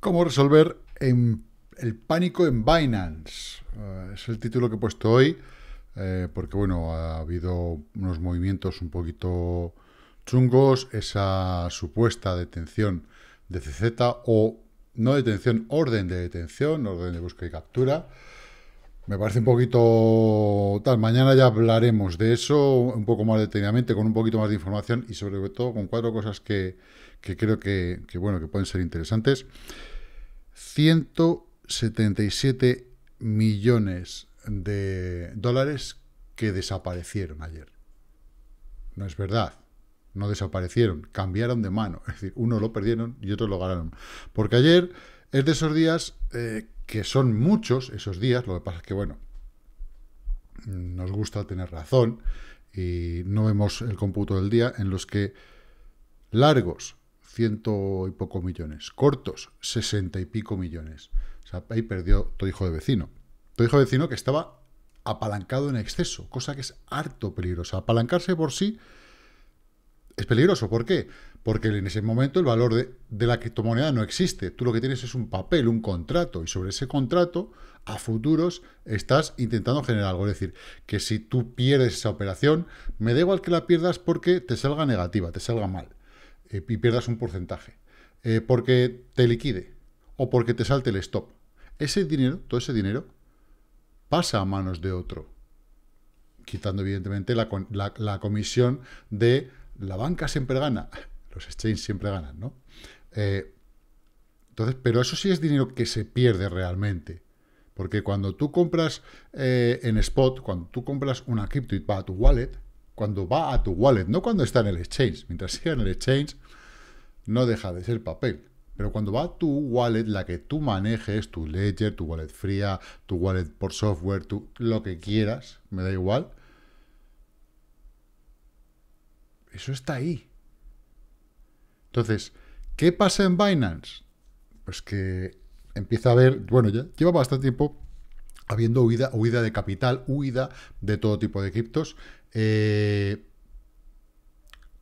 Cómo resolver el pánico en Binance. Es el título que he puesto hoy, porque bueno, ha habido unos movimientos un poquito chungos, esa supuesta detención de CZ, o no detención, orden de busca y captura. Me parece un poquito tal. Mañana ya hablaremos de eso un poco más detenidamente, con un poquito más de información y sobre todo con cuatro cosas que creo que, bueno, que pueden ser interesantes. 177 millones de dólares que desaparecieron ayer. No es verdad. No desaparecieron, cambiaron de mano. Es decir, uno lo perdieron y otro lo ganaron. Porque ayer es de esos días que son muchos, esos días. Lo que pasa es que, bueno, nos gusta tener razón y no vemos el cómputo del día, en los que largos, 100 y poco millones, cortos, 60 y pico millones. O sea, ahí perdió todo hijo de vecino. Todo hijo de vecino que estaba apalancado en exceso, cosa que es harto peligrosa. Apalancarse por sí es peligroso. ¿Por qué? Porque en ese momento el valor de la criptomoneda no existe. Tú lo que tienes es un papel, un contrato, y sobre ese contrato, a futuros, estás intentando generar algo. Es decir, que si tú pierdes esa operación, me da igual que la pierdas porque te salga negativa, te salga mal, y pierdas un porcentaje, porque te liquide, o porque te salte el stop. Ese dinero, todo ese dinero, pasa a manos de otro, quitando evidentemente la comisión de... La banca siempre gana, los exchanges siempre ganan, ¿no? Entonces, pero eso sí es dinero que se pierde realmente. Porque cuando tú compras en spot, cuando tú compras una cripto y va a tu wallet, cuando va a tu wallet, no cuando está en el exchange, mientras siga en el exchange, no deja de ser papel. Pero cuando va a tu wallet, la que tú manejes, tu ledger, tu wallet fría, tu wallet por software, lo que quieras, me da igual, eso está ahí. Entonces, ¿qué pasa en Binance? Pues que empieza a haber, bueno, ya lleva bastante tiempo habiendo huida de capital, huida de todo tipo de criptos,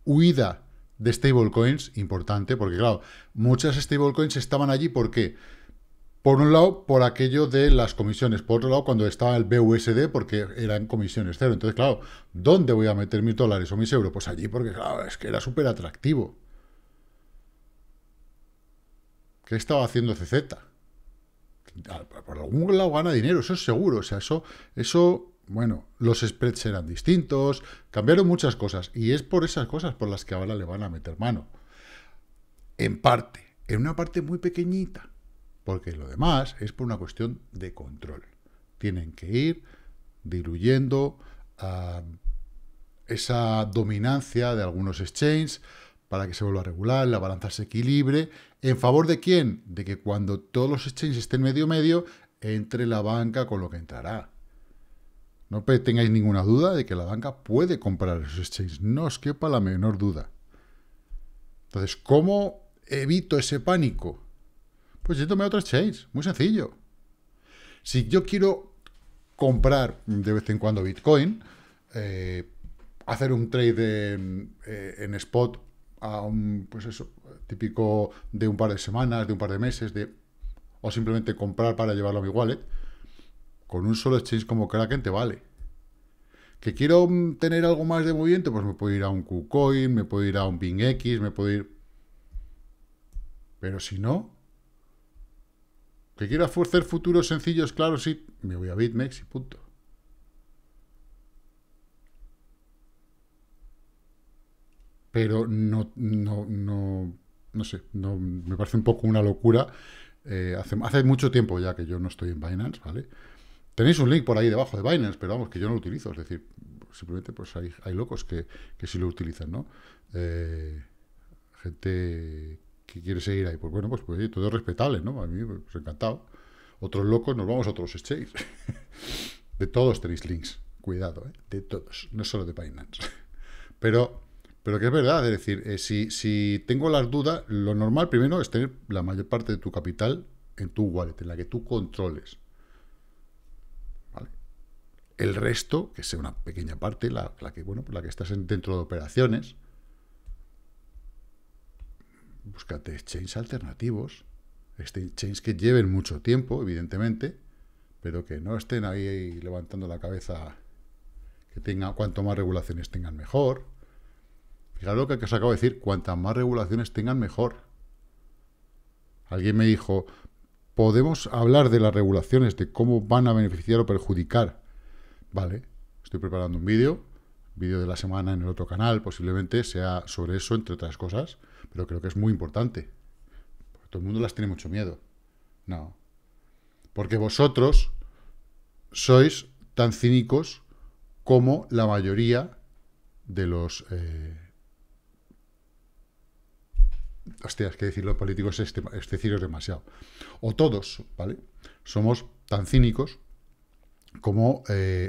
huida de stablecoins, importante, porque claro, muchas stablecoins estaban allí, ¿por qué? Por un lado, por aquello de las comisiones. Por otro lado, cuando estaba el BUSD, porque eran comisiones cero. Entonces, claro, ¿dónde voy a meter mis dólares o mis euros? Pues allí, porque claro, es que era súper atractivo. ¿Qué estaba haciendo CZ? Por algún lado gana dinero, eso es seguro. O sea, eso, bueno, los spreads eran distintos, cambiaron muchas cosas. Y es por esas cosas por las que ahora le van a meter mano. En parte, en una parte muy pequeñita. Porque lo demás es por una cuestión de control. Tienen que ir diluyendo esa dominancia de algunos exchanges para que se vuelva a regular, la balanza se equilibre. ¿En favor de quién? De que cuando todos los exchanges estén medio-medio, entre la banca con lo que entrará. No tengáis ninguna duda de que la banca puede comprar esos exchanges. No os quepa la menor duda. Entonces, ¿cómo evito ese pánico? Pues yéndome a otro exchange, muy sencillo. Si yo quiero comprar de vez en cuando Bitcoin, hacer un trade en spot a un, pues eso, típico de un par de semanas, de un par de meses, o simplemente comprar para llevarlo a mi wallet, con un solo exchange como Kraken te vale. ¿Que quiero tener algo más de movimiento? Pues me puedo ir a un KuCoin, me puedo ir a un BingX, me puedo ir... Pero si no... Que quiero hacer futuros sencillos, claro, sí, me voy a BitMEX y punto. Pero no sé, me parece un poco una locura. Hace mucho tiempo ya que yo no estoy en Binance, ¿vale? Tenéis un link por ahí debajo de Binance, pero vamos, que yo no lo utilizo. Es decir, simplemente pues hay locos que sí lo utilizan, ¿no? Gente... que quiere seguir ahí, pues bueno, pues todo es respetable, ¿no? A mí, pues encantado. Otros locos, nos vamos a otros exchanges. De todos tenéis links, cuidado, ¿eh? De todos, no solo de Binance. Pero que es verdad, es decir, si tengo las dudas, lo normal primero es tener la mayor parte de tu capital en tu wallet, en la que tú controles. ¿Vale? El resto, que sea una pequeña parte, la que estás dentro de operaciones, búscate exchanges alternativos. exchanges que lleven mucho tiempo, evidentemente, pero que no estén ahí levantando la cabeza, que tengan, cuanto más regulaciones tengan, mejor. Fijaros lo que os acabo de decir, cuantas más regulaciones tengan, mejor. Alguien me dijo, ¿podemos hablar de las regulaciones, de cómo van a beneficiar o perjudicar? Vale, estoy preparando un vídeo de la semana en el otro canal, posiblemente sea sobre eso, entre otras cosas, pero creo que es muy importante. Porque todo el mundo las tiene mucho miedo. No. Porque vosotros sois tan cínicos como la mayoría de los... Hostia, es que decir los políticos es deciros demasiado. O todos, ¿vale? Somos tan cínicos como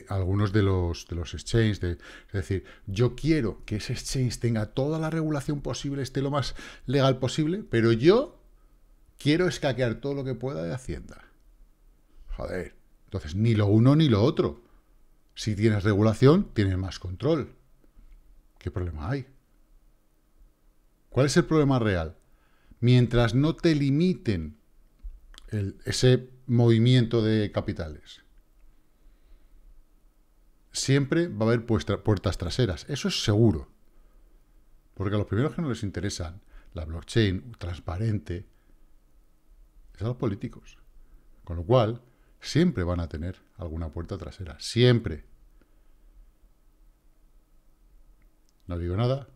algunos de los exchanges. Es decir, yo quiero que ese exchange tenga toda la regulación posible, esté lo más legal posible, pero yo quiero escaquear todo lo que pueda de Hacienda. Joder, entonces ni lo uno ni lo otro. Si tienes regulación, tienes más control. ¿Qué problema hay? ¿Cuál es el problema real? Mientras no te limiten ese movimiento de capitales, siempre va a haber puertas traseras. Eso es seguro. Porque a los primeros que no les interesan la blockchain transparente es a los políticos. Con lo cual, siempre van a tener alguna puerta trasera. Siempre. No digo nada.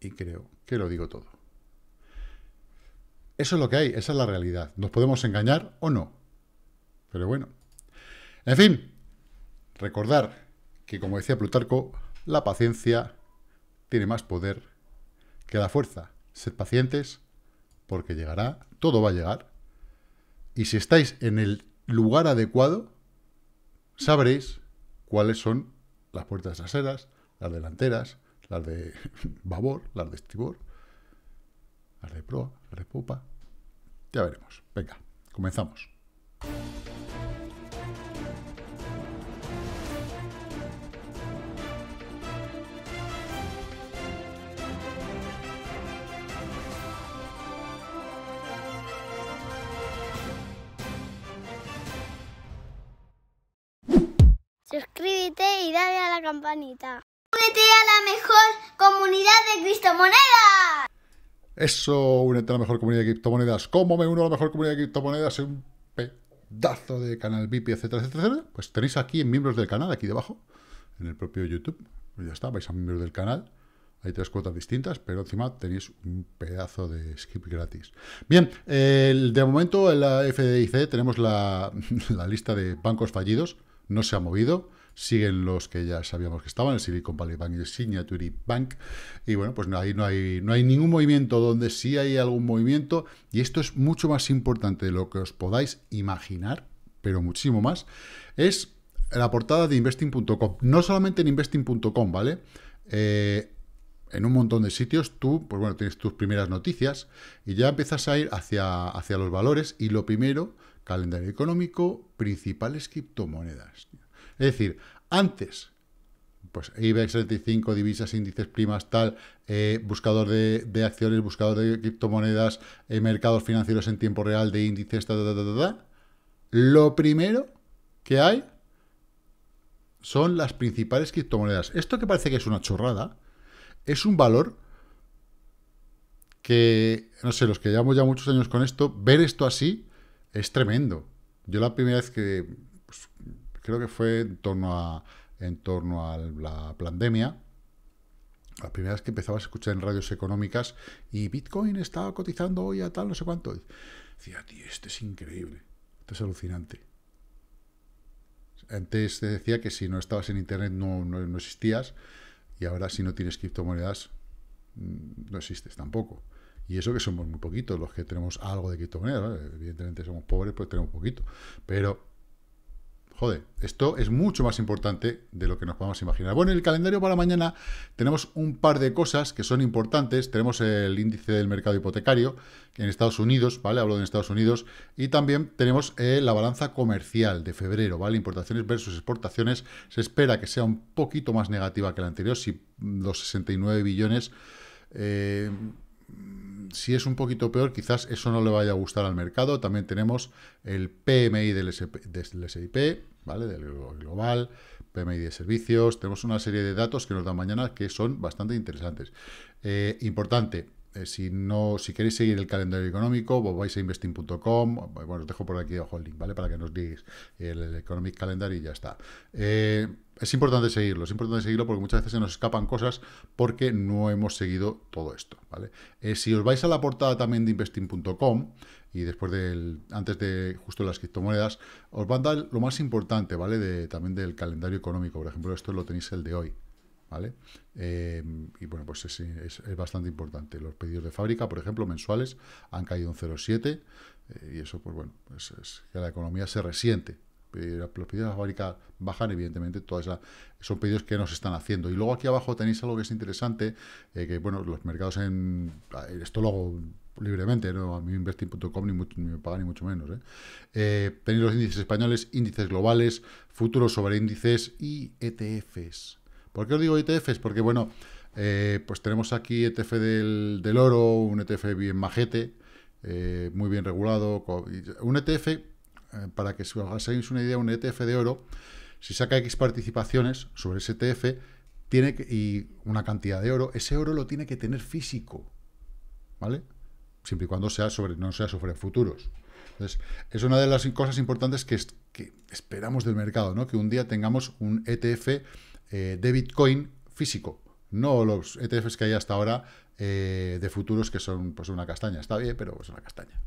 Y creo que lo digo todo. Eso es lo que hay, esa es la realidad. Nos podemos engañar o no. Pero bueno. En fin, recordar que, como decía Plutarco, la paciencia tiene más poder que la fuerza. Sed pacientes, porque llegará, todo va a llegar. Y si estáis en el lugar adecuado, sabréis cuáles son las puertas traseras, las delanteras, las de babor, las de estribor, las de proa, las de popa. Ya veremos. Venga, comenzamos. Suscríbete y dale a la campanita. ¡Únete a la mejor comunidad de criptomonedas! Eso, únete a la mejor comunidad de criptomonedas. ¿Cómo me uno a la mejor comunidad de criptomonedas? Un pedazo de canal VIP, etcétera, etcétera. Pues tenéis aquí en miembros del canal, aquí debajo, en el propio YouTube. Pues ya está, vais a miembros del canal. Hay tres cuotas distintas, pero encima tenéis un pedazo de skip gratis. Bien, de momento en la FDIC tenemos la lista de bancos fallidos. No se ha movido, siguen los que ya sabíamos que estaban, el Silicon Valley Bank y el Signature Bank, y bueno, pues ahí no hay ningún movimiento. Donde sí hay algún movimiento, y esto es mucho más importante de lo que os podáis imaginar, pero muchísimo más, es la portada de Investing.com, no solamente en Investing.com, ¿vale? En un montón de sitios tú, pues bueno, tienes tus primeras noticias, y ya empiezas a ir hacia los valores, y lo primero... Calendario económico, principales criptomonedas. Es decir, antes, pues IBEX 35, divisas, índices, primas, tal, buscador de acciones, buscador de criptomonedas, mercados financieros en tiempo real de índices, Lo primero que hay son las principales criptomonedas. Esto que parece que es una chorrada, es un valor que, no sé, los que llevamos ya muchos años con esto, ver esto así... Es tremendo. Yo la primera vez que... Pues, creo que fue en torno a la pandemia. La primera vez que empezabas a escuchar en radios económicas y Bitcoin estaba cotizando hoy a tal, no sé cuánto. Decía, tío, esto es increíble. Esto es alucinante. Antes te decía que si no estabas en internet no existías. Y ahora si no tienes criptomonedas no existes tampoco. Y eso que somos muy poquitos los que tenemos algo de criptomonedas, ¿vale? Evidentemente somos pobres, pues tenemos poquito. Pero, joder, esto es mucho más importante de lo que nos podemos imaginar. Bueno, en el calendario para mañana tenemos un par de cosas que son importantes. Tenemos el índice del mercado hipotecario en Estados Unidos, ¿vale? Hablo de Estados Unidos. Y también tenemos la balanza comercial de febrero, ¿vale? Importaciones versus exportaciones. Se espera que sea un poquito más negativa que la anterior, si los 69 billones... Si es un poquito peor, quizás eso no le vaya a gustar al mercado. También tenemos el PMI del SIP, ¿vale? Del global, PMI de servicios. Tenemos una serie de datos que nos dan mañana que son bastante interesantes. Importante, si queréis seguir el calendario económico, vos vais a Investing.com. Bueno, os dejo por aquí abajo el link, ¿vale? Para que nos digáis el Economic Calendar y ya está. Es importante seguirlo, porque muchas veces se nos escapan cosas porque no hemos seguido todo esto, ¿vale? Si os vais a la portada también de Investing.com y después antes de justo las criptomonedas, os van a dar lo más importante, ¿vale? También del calendario económico, por ejemplo, esto lo tenéis el de hoy, ¿vale? Y bueno, pues es bastante importante. Los pedidos de fábrica, por ejemplo, mensuales, han caído un 0,7 y eso, pues bueno, es que la economía se resiente. Los pedidos de la fábrica bajan, evidentemente, son pedidos que no se están haciendo. Y luego aquí abajo tenéis algo que es interesante, que bueno, los mercados esto lo hago libremente, ¿no? A mí Investing.com ni me pagan ni mucho menos, ¿eh? Tenéis los índices españoles, índices globales, futuros sobre índices y ETFs. ¿Por qué os digo ETFs? Porque bueno, pues tenemos aquí ETF del oro, un ETF bien majete, muy bien regulado, un ETF... Para que os hagáis una idea, un ETF de oro, si saca X participaciones sobre ese ETF y una cantidad de oro, ese oro lo tiene que tener físico, ¿vale? Siempre y cuando no sea sobre futuros. Entonces, es una de las cosas importantes que esperamos del mercado, ¿no? Que un día tengamos un ETF de Bitcoin físico, no los ETFs que hay hasta ahora de futuros que son pues una castaña. Está bien, pero es una castaña.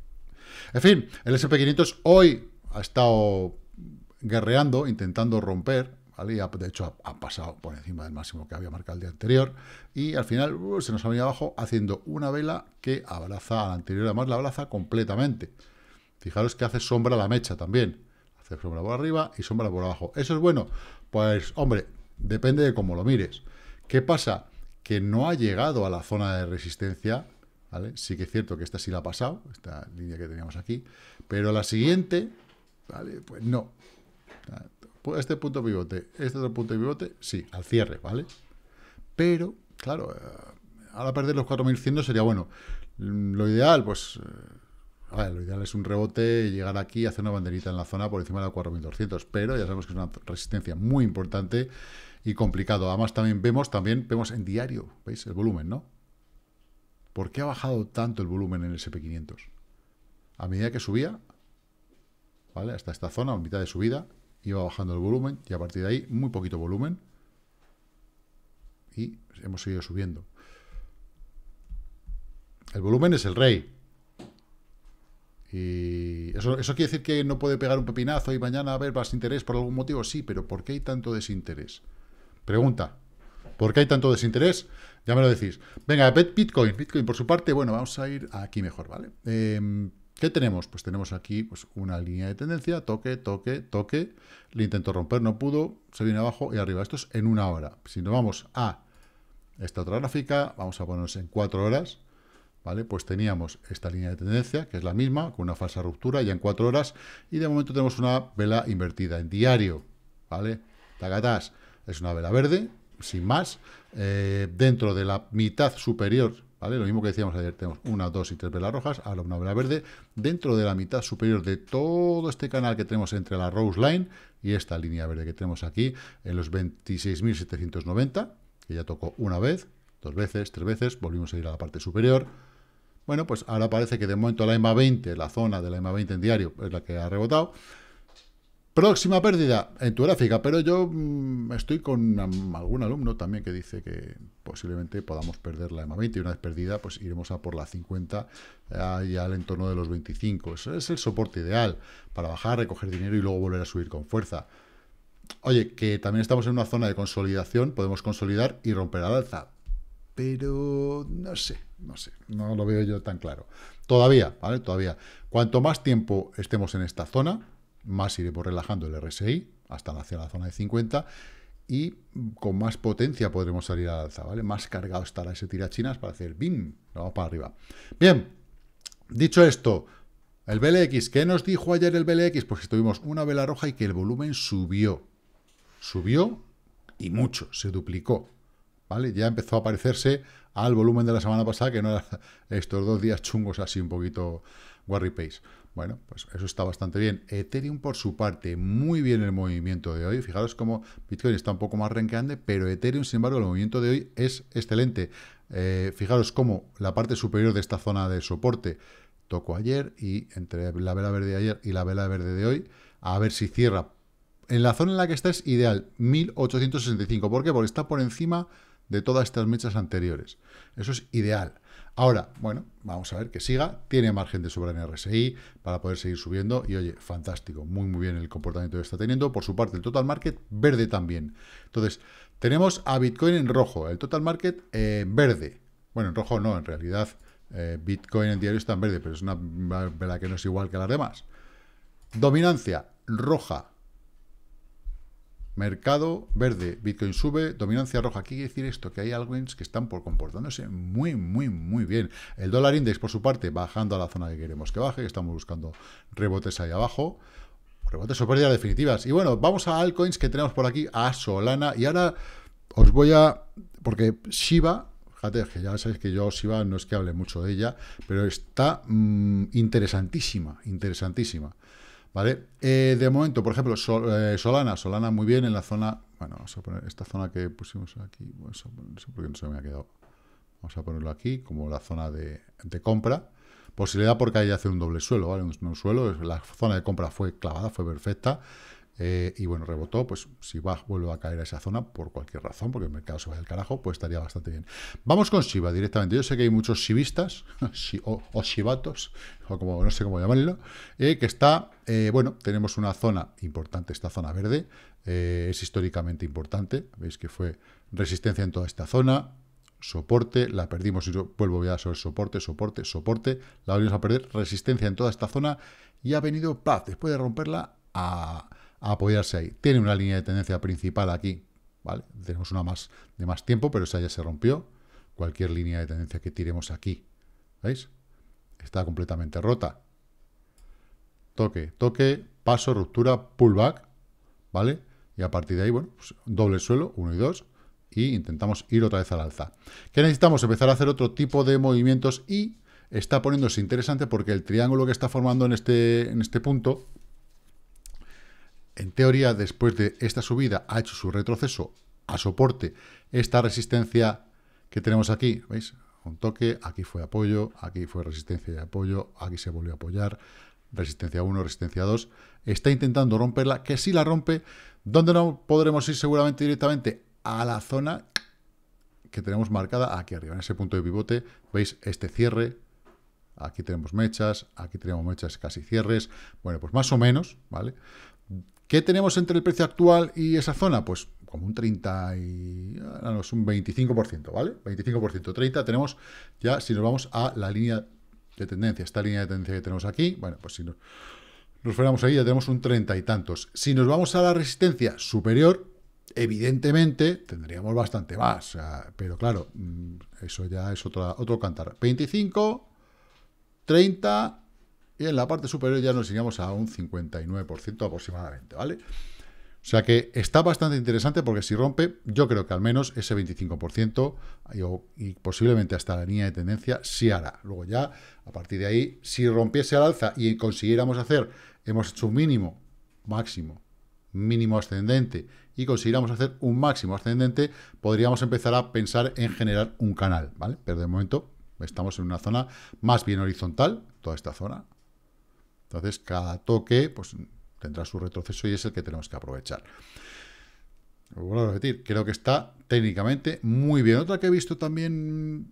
En fin, el S&P 500 hoy ha estado guerreando, intentando romper, ¿vale? Y de hecho ha pasado por encima del máximo que había marcado el día anterior y al final se nos ha venido abajo haciendo una vela que abraza a la anterior, además la abraza completamente. Fijaros que hace sombra a la mecha también, hace sombra por arriba y sombra por abajo. ¿Eso es bueno? Pues hombre, depende de cómo lo mires. ¿Qué pasa? Que no ha llegado a la zona de resistencia. ¿Vale? Sí que es cierto que esta sí la ha pasado, esta línea que teníamos aquí, pero la siguiente, ¿vale? Pues no. Este punto pivote, este otro punto de pivote, sí, al cierre, ¿vale? Pero, claro, ahora perder los 4.100 no sería bueno. Lo ideal, pues, lo ideal es un rebote, llegar aquí y hacer una banderita en la zona por encima de los 4.200, pero ya sabemos que es una resistencia muy importante y complicado. Además, también vemos en diario, ¿veis? El volumen, ¿no? ¿Por qué ha bajado tanto el volumen en el S&P 500? A medida que subía, ¿vale? Hasta esta zona, a mitad de subida, iba bajando el volumen y a partir de ahí, muy poquito volumen. Y hemos seguido subiendo. El volumen es el rey. Y eso quiere decir que no puede pegar un pepinazo y mañana a ver más interés por algún motivo. Sí, pero ¿por qué hay tanto desinterés? Pregunta. ¿Por qué hay tanto desinterés? Ya me lo decís. Venga, Bitcoin. Bitcoin, por su parte, bueno, vamos a ir aquí mejor, ¿vale? ¿Qué tenemos? Pues tenemos aquí una línea de tendencia, toque, toque, toque. Le intentó romper, no pudo, se viene abajo y arriba. Esto es en una hora. Si nos vamos a esta otra gráfica, vamos a ponernos en 4 horas, ¿vale? Pues teníamos esta línea de tendencia, que es la misma, con una falsa ruptura, ya en 4 horas. Y de momento tenemos una vela invertida en diario, ¿vale? Tacatás, es una vela verde, sin más, dentro de la mitad superior, ¿vale? Lo mismo que decíamos ayer, tenemos 1, 2 y 3 velas rojas, ahora una vela verde, dentro de la mitad superior de todo este canal que tenemos entre la Rose Line y esta línea verde que tenemos aquí, en los 26.790, que ya tocó una vez, 2 veces, 3 veces, volvimos a ir a la parte superior. Bueno, pues ahora parece que de momento la EMA 20, la zona de la EMA 20 en diario, es la que ha rebotado. Próxima pérdida en tu gráfica, pero yo estoy con algún alumno también que dice que posiblemente podamos perder la EMA 20 y una vez perdida pues iremos a por la 50 y al entorno de los 25. Eso es el soporte ideal para bajar, recoger dinero y luego volver a subir con fuerza. Oye, que también estamos en una zona de consolidación, podemos consolidar y romper al alza, pero no sé, no lo veo yo tan claro. Todavía, ¿vale? Todavía. Cuanto más tiempo estemos en esta zona, más iremos relajando el RSI hasta hacia la zona de 50 y con más potencia podremos salir al alza, ¿vale? Más cargado estará ese tirachinas para hacer ¡bim! Vamos para arriba. Bien, dicho esto, el BLX, ¿qué nos dijo ayer el BLX? Pues que tuvimos una vela roja y que el volumen subió. Subió y mucho, se duplicó. ¿vale? Ya empezó a parecerse al volumen de la semana pasada, que no era estos dos días chungos así un poquito warripace. Bueno, pues eso está bastante bien. Ethereum, por su parte, muy bien el movimiento de hoy. Fijaros cómo Bitcoin está un poco más renqueante, pero Ethereum, sin embargo, el movimiento de hoy es excelente. Fijaros cómo la parte superior de esta zona de soporte tocó ayer, y entre la vela verde de ayer y la vela verde de hoy, a ver si cierra. En la zona en la que está es ideal, 1865. ¿Por qué? Porque está por encima de todas estas mechas anteriores. Eso es ideal. Ahora, bueno, vamos a ver que siga. Tiene margen de sobra en RSI para poder seguir subiendo. Y oye, fantástico. Muy, muy bien el comportamiento que está teniendo. Por su parte, el total market verde también. Entonces, tenemos a Bitcoin en rojo. El total market verde. Bueno, en rojo no. En realidad, Bitcoin en diario está en verde. Pero es una vela que no es igual que las demás. Dominancia roja. Mercado verde, Bitcoin sube, dominancia roja. ¿Qué quiere decir esto? Que hay altcoins que están por comportándose muy, muy, muy bien. El dólar index, por su parte, bajando a la zona que queremos que baje, que estamos buscando rebotes ahí abajo. Rebotes o pérdidas definitivas. Y bueno, vamos a altcoins que tenemos por aquí, a Solana. Y ahora os voy a... porque Shiba... fíjate, que ya sabéis que yo Shiba no es que hable mucho de ella, pero está interesantísima, interesantísima. ¿Vale? De momento, por ejemplo, Solana muy bien en la zona... Bueno, vamos a poner esta zona que pusimos aquí. Vamos a poner, no sé por qué no se me ha quedado. Vamos a ponerlo aquí como la zona de compra. Posibilidad porque hay que hacer un doble suelo, ¿vale? Un suelo. La zona de compra fue clavada, fue perfecta. Y bueno, rebotó, pues si vuelve a caer a esa zona por cualquier razón, porque el mercado se va del carajo, pues estaría bastante bien. Vamos con Shiba directamente. Yo sé que hay muchos shibistas o shibatos, o como no sé cómo llamarlo, que está, bueno, tenemos una zona importante, esta zona verde, es históricamente importante, veis que fue resistencia en toda esta zona, soporte, la perdimos, y yo vuelvo ya sobre soporte, soporte, soporte, la volvimos a perder, resistencia en toda esta zona, y ha venido, ¡paf!, después de romperla a apoyarse ahí. Tiene una línea de tendencia principal aquí, ¿vale? Tenemos una más de más tiempo, pero esa ya se rompió. Cualquier línea de tendencia que tiremos aquí, ¿veis? Está completamente rota. Toque, toque, paso, ruptura, pullback, ¿vale? Y a partir de ahí, bueno, pues doble suelo, 1 y 2, y intentamos ir otra vez al alza. ¿Qué necesitamos? Empezar a hacer otro tipo de movimientos y está poniéndose interesante porque el triángulo que está formando en este punto... En teoría, después de esta subida, ha hecho su retroceso a soporte. Esta resistencia que tenemos aquí, ¿veis? Un toque, aquí fue apoyo, aquí fue resistencia y apoyo, aquí se volvió a apoyar, resistencia 1, resistencia 2. Está intentando romperla, que si la rompe, ¿dónde no podremos ir seguramente directamente? A la zona que tenemos marcada aquí arriba, en ese punto de pivote, ¿veis? Este cierre. Aquí tenemos mechas, casi cierres. Bueno, pues más o menos, ¿vale? ¿Qué tenemos entre el precio actual y esa zona? Pues como un 30 y... no, es un 25%, ¿vale? 25%, 30 tenemos ya, si nos vamos a la línea de tendencia, esta línea de tendencia que tenemos aquí, bueno, pues si nos fuéramos ahí ya tenemos un 30 y tantos. Si nos vamos a la resistencia superior, evidentemente tendríamos bastante más, o sea, pero claro, eso ya es otro cantar. 25, 30... y en la parte superior ya nos llegamos a un 59% aproximadamente, ¿vale? O sea que está bastante interesante porque si rompe, yo creo que al menos ese 25% y posiblemente hasta la línea de tendencia sí hará. Luego ya, a partir de ahí, si rompiese al alza y consiguiéramos hacer, hemos hecho un mínimo, máximo, mínimo ascendente y consiguiéramos hacer un máximo ascendente, podríamos empezar a pensar en generar un canal, ¿vale? Pero de momento estamos en una zona más bien horizontal, toda esta zona. Entonces, cada toque pues, tendrá su retroceso y es el que tenemos que aprovechar. Vuelvo a repetir, creo que está técnicamente muy bien. Otra que he visto también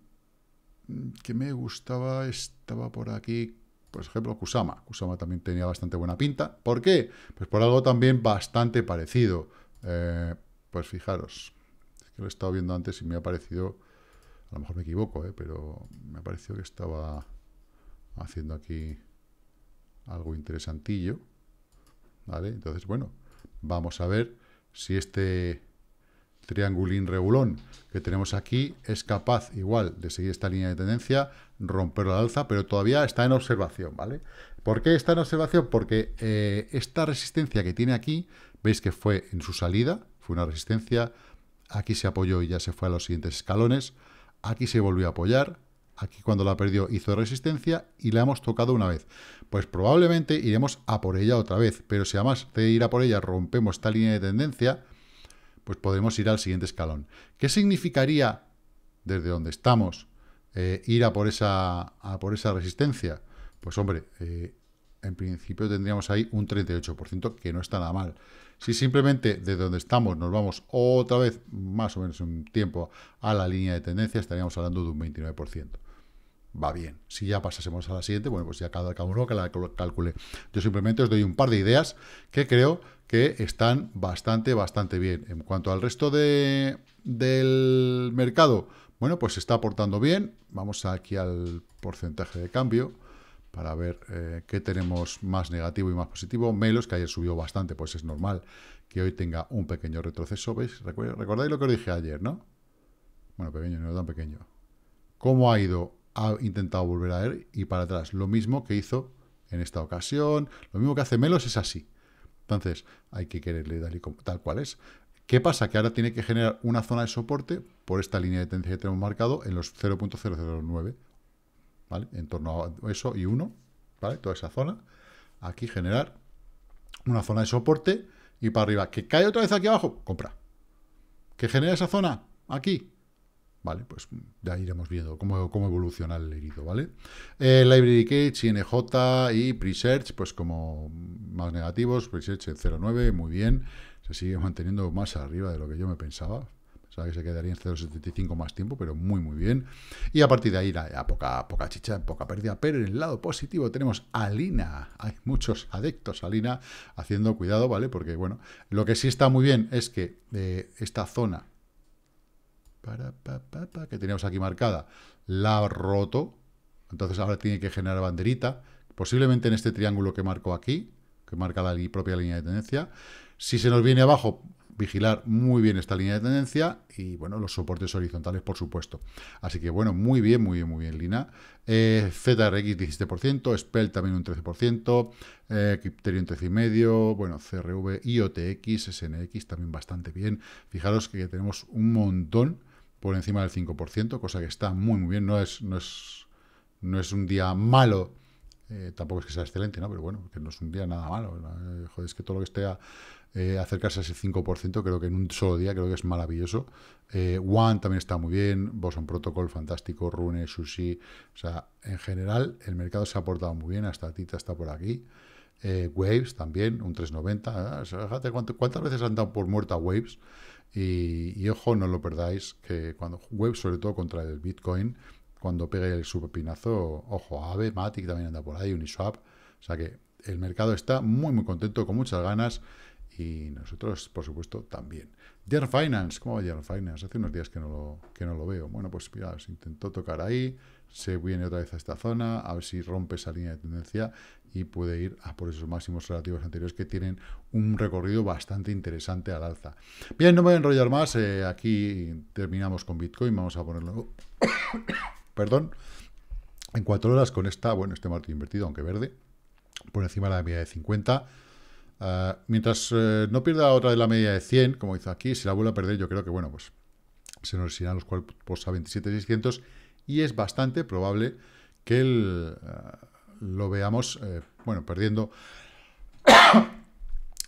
que me gustaba, estaba por aquí, por ejemplo, Kusama. Kusama también tenía bastante buena pinta. ¿Por qué? Pues por algo también bastante parecido. Pues fijaros, es que lo he estado viendo antes y me ha parecido, a lo mejor me equivoco, pero me ha parecido que estaba haciendo aquí... algo interesantillo, ¿vale? Entonces, bueno, vamos a ver si este triangulín regulón que tenemos aquí es capaz, igual, de seguir esta línea de tendencia, romper la alza, pero todavía está en observación, ¿vale? ¿Por qué está en observación? Porque esta resistencia que tiene aquí, veis que fue en su salida, fue una resistencia, aquí se apoyó y ya se fue a los siguientes escalones, aquí se volvió a apoyar, aquí cuando la perdió hizo resistencia y la hemos tocado una vez. Pues probablemente iremos a por ella otra vez, pero si además de ir a por ella rompemos esta línea de tendencia, pues podremos ir al siguiente escalón. ¿Qué significaría desde donde estamos ir a por esa resistencia? Pues hombre, en principio tendríamos ahí un 38%, que no está nada mal. Si simplemente desde donde estamos nos vamos otra vez, más o menos un tiempo, a la línea de tendencia, estaríamos hablando de un 29%. Va bien. Si ya pasásemos a la siguiente, bueno, pues ya cada uno que la calcule. Yo simplemente os doy un par de ideas que creo que están bastante, bastante bien. En cuanto al resto del mercado, bueno, pues se está aportando bien. Vamos aquí al porcentaje de cambio para ver qué tenemos más negativo y más positivo. Melos, que ayer subió bastante, pues es normal que hoy tenga un pequeño retroceso. ¿Veis? ¿Recordáis lo que os dije ayer, no? Bueno, pequeño, no tan pequeño. ¿Cómo ha ido? Ha intentado volver a ir y para atrás. Lo mismo que hizo en esta ocasión. Lo mismo que hace Melos es así. Entonces, hay que quererle darle tal cual es. ¿Qué pasa? Que ahora tiene que generar una zona de soporte por esta línea de tendencia que tenemos marcado en los 0.009. ¿Vale? En torno a eso y 1, ¿vale? Toda esa zona. Aquí generar una zona de soporte y para arriba. ¿Que cae otra vez aquí abajo? Compra. ¿Que genera esa zona? Aquí. Vale, pues ya iremos viendo cómo evoluciona el herido, ¿vale? Library Cage, INJ y Presearch, pues como más negativos, Presearch en 0.9, muy bien. Se sigue manteniendo más arriba de lo que yo me pensaba. Pensaba que se quedaría en 0.75 más tiempo, pero muy, muy bien. Y a partir de ahí, ya poca chicha, poca pérdida. Pero en el lado positivo tenemos a Alina. Hay muchos adeptos a Alina haciendo cuidado, ¿vale? Porque, bueno, lo que sí está muy bien es que esta zona que teníamos aquí marcada, la ha roto, entonces ahora tiene que generar banderita, posiblemente en este triángulo que marco aquí, que marca la propia línea de tendencia. Si se nos viene abajo, vigilar muy bien esta línea de tendencia y, bueno, los soportes horizontales, por supuesto. Así que, bueno, muy bien, muy bien, muy bien, Lina. ZRX 17%, SPELL también un 13%, Crypterion 13,5%, bueno, CRV, IOTX, SNX también bastante bien. Fijaros que tenemos un montón por encima del 5%, cosa que está muy, muy bien. No es un día malo, tampoco es que sea excelente, ¿no? Pero bueno, que no es un día nada malo. Joder, es que todo lo que esté acercarse a ese 5%, creo que en un solo día, creo que es maravilloso. One también está muy bien, Boson Protocol, fantástico, Rune, Sushi. O sea, en general, el mercado se ha portado muy bien, hasta Tita está por aquí. Waves también, un 3,90. O sea, fíjate cuántas veces han dado por muerta Waves. Y ojo, no lo perdáis, que cuando Waves, sobre todo contra el Bitcoin, cuando pega el superpinazo, ojo, Aave, Matic también anda por ahí, Uniswap. O sea que el mercado está muy, muy contento, con muchas ganas. Y nosotros, por supuesto, también. Jar Finance, ¿cómo va Jar Finance? Hace unos días que no lo veo. Bueno, pues fijaos, intentó tocar ahí, se viene otra vez a esta zona, a ver si rompe esa línea de tendencia y puede ir a por esos máximos relativos anteriores que tienen un recorrido bastante interesante al alza. Bien, no me voy a enrollar más. Aquí terminamos con Bitcoin. Vamos a ponerlo perdón, en 4 horas con esta, bueno, este martillo invertido, aunque verde, por encima de la media de 50. Mientras no pierda otra de la media de 100, como hizo aquí, si la vuelve a perder, yo creo que, bueno, pues se nos irán los cuerpos a 27.600 y es bastante probable que lo veamos, bueno, perdiendo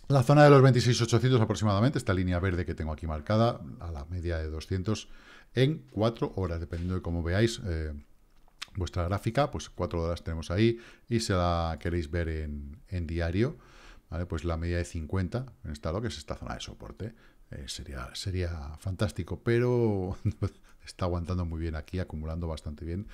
la zona de los 26.800 aproximadamente, esta línea verde que tengo aquí marcada, a la media de 200 en 4 horas, dependiendo de cómo veáis vuestra gráfica, pues 4 horas tenemos ahí y si la queréis ver en diario. ¿Vale? Pues la media de 50, en esta lo que es esta zona de soporte, sería fantástico, pero está aguantando muy bien aquí, acumulando bastante bien.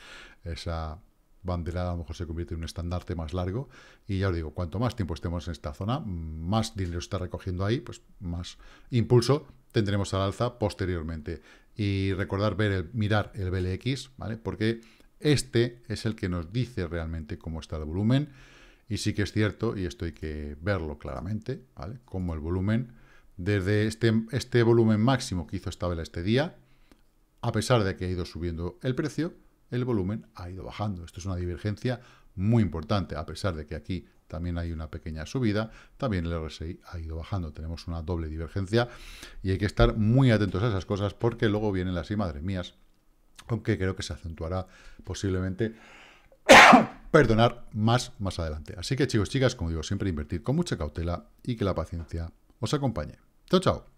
Esa bandera a lo mejor se convierte en un estandarte más largo y ya os digo, cuanto más tiempo estemos en esta zona, más dinero está recogiendo ahí, pues más impulso tendremos al alza posteriormente. Y recordar mirar el BLX, ¿vale? Porque este es el que nos dice realmente cómo está el volumen. Y sí que es cierto, y esto hay que verlo claramente, ¿vale? Como el volumen, desde este volumen máximo que hizo esta vela este día, a pesar de que ha ido subiendo el precio, el volumen ha ido bajando. Esto es una divergencia muy importante, a pesar de que aquí también hay una pequeña subida, también el RSI ha ido bajando, tenemos una doble divergencia y hay que estar muy atentos a esas cosas porque luego vienen las y madres mías, aunque creo que se acentuará posiblemente perdonar más adelante. Así que chicos, chicas, como digo, siempre invertir con mucha cautela y que la paciencia os acompañe. Chao, chao.